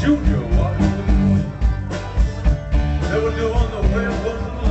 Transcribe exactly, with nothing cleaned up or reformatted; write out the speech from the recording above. Junior, what? They were doing the way it was.